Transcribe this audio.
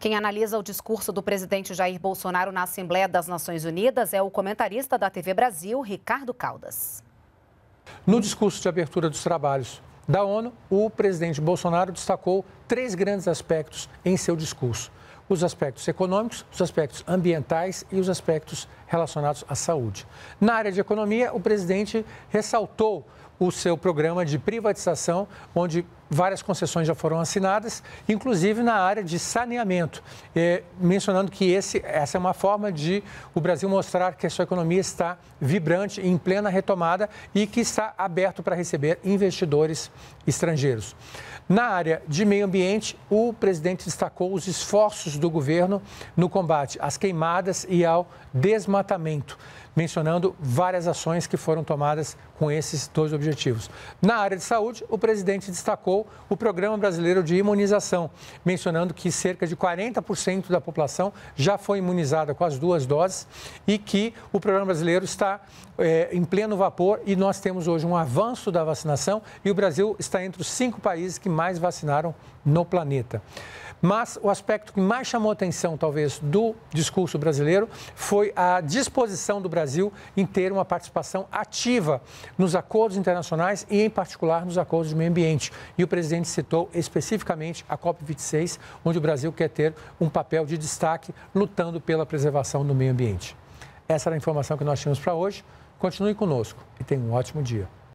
Quem analisa o discurso do presidente Jair Bolsonaro na Assembleia das Nações Unidas é o comentarista da TV Brasil, Ricardo Caldas. No discurso de abertura dos trabalhos da ONU, o presidente Bolsonaro destacou três grandes aspectos em seu discurso: os aspectos econômicos, os aspectos ambientais e os aspectos relacionados à saúde. Na área de economia, o presidente ressaltou o seu programa de privatização, onde várias concessões já foram assinadas, inclusive na área de saneamento, mencionando que essa é uma forma de o Brasil mostrar que a sua economia está vibrante, em plena retomada e que está aberto para receber investidores estrangeiros. Na área de meio ambiente, o presidente destacou os esforços do governo no combate às queimadas e ao desmatamento, mencionando várias ações que foram tomadas com esses dois objetivos. Na área de saúde, o presidente destacou o Programa Brasileiro de Imunização, mencionando que cerca de 40% da população já foi imunizada com as duas doses e que o Programa Brasileiro está em pleno vapor, e nós temos hoje um avanço da vacinação e o Brasil está entre os 5 países que mais vacinaram no planeta. Mas o aspecto que mais chamou atenção, talvez, do discurso brasileiro foi a disposição do Brasil em ter uma participação ativa nos acordos internacionais e, em particular, nos acordos de meio ambiente. E o presidente citou especificamente a COP26, onde o Brasil quer ter um papel de destaque lutando pela preservação do meio ambiente. Essa era a informação que nós tínhamos para hoje. Continue conosco e tenha um ótimo dia.